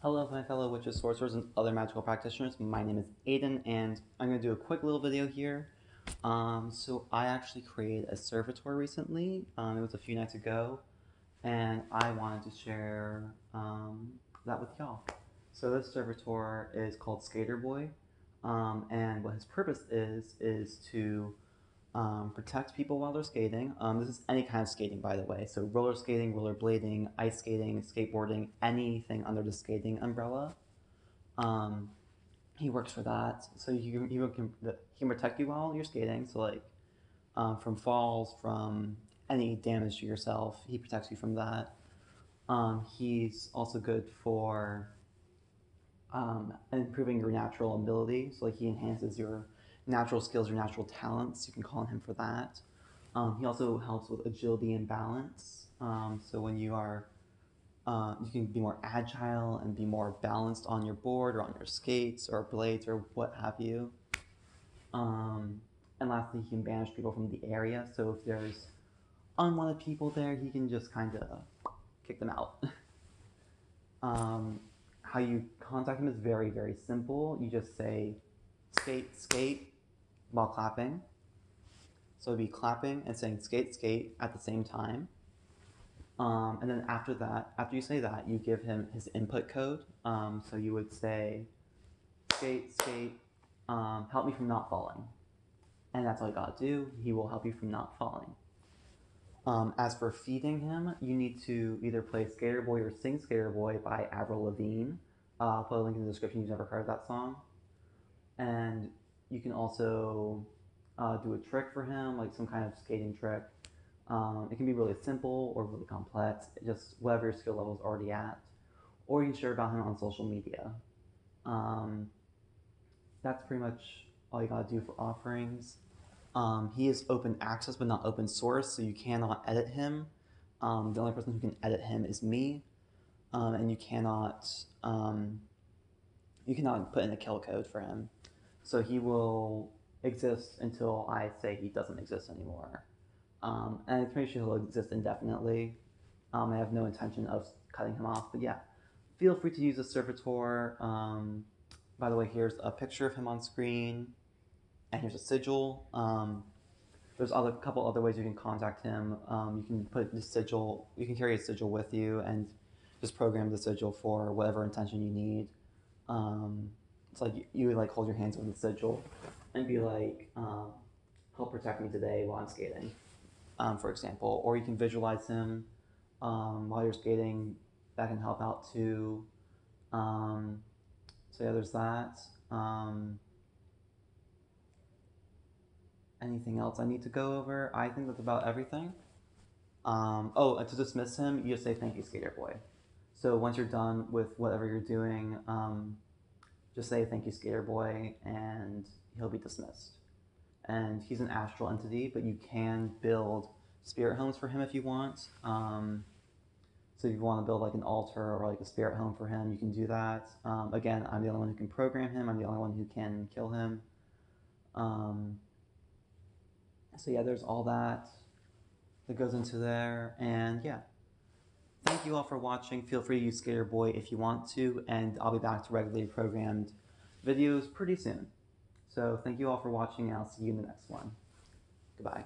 Hello my fellow witches, sorcerers, and other magical practitioners. My name is Aiden, and I'm going to do a quick little video here. So I actually created a servitor recently. It was a few nights ago, and I wanted to share that with y'all. So this servitor is called Sk8er Boi, and what his purpose is to protect people while they're skating. This is any kind of skating, by the way. So roller skating, rollerblading, ice skating, skateboarding, anything under the skating umbrella. He works for that. So he can protect you while you're skating. So like from falls, from any damage to yourself, he protects you from that. He's also good for improving your natural ability. So like he enhances your natural skills or natural talents, you can call on him for that. He also helps with agility and balance. So when you are, you can be more agile and be more balanced on your board or on your skates or blades or what have you. And lastly, he can banish people from the area. So if there's unwanted people there, he can just kind of kick them out. How you contact him is very, very simple. You just say, "Skate, skate," while clapping. So it'd be clapping and saying "skate, skate" at the same time. And then after that, after you say that, you give him his input code. So you would say, "Skate, skate, help me from not falling." And that's all you gotta do. He will help you from not falling. As for feeding him, you need to either play Sk8er Boi or sing Sk8er Boi by Avril Lavigne. I'll put a link in the description if you've never heard that song. And you can also do a trick for him, like some kind of skating trick. It can be really simple or really complex, just whatever your skill level is already at. Or you can share about him on social media. That's pretty much all you gotta do for offerings. He is open access but not open source, so you cannot edit him. The only person who can edit him is me. And you cannot put in a kill code for him. So he will exist until I say he doesn't exist anymore. And it's pretty sure he'll exist indefinitely. I have no intention of cutting him off, but yeah. Feel free to use a servitor. By the way, here's a picture of him on screen, and here's a sigil. There's a couple other ways you can contact him. You can put the sigil, you can carry a sigil with you and just program the sigil for whatever intention you need. It's like you would like hold your hands over the sigil and be like, "Help protect me today while I'm skating," for example. Or you can visualize him while you're skating. That can help out too. So yeah, there's that. Anything else I need to go over? I think that's about everything. And to dismiss him, you just say, "Thank you, Sk8er Boi." So once you're done with whatever you're doing, just say "Thank you, Sk8er Boi," and he'll be dismissed. And he's an astral entity, but you can build spirit homes for him if you want. So if you want to build like an altar or like a spirit home for him, you can do that. Again, I'm the only one who can program him. I'm the only one who can kill him. So yeah, there's all that goes into there, and yeah. Thank you all for watching. Feel free to use Sk8er Boi if you want to, and I'll be back to regularly programmed videos pretty soon. So thank you all for watching, and I'll see you in the next one. Goodbye.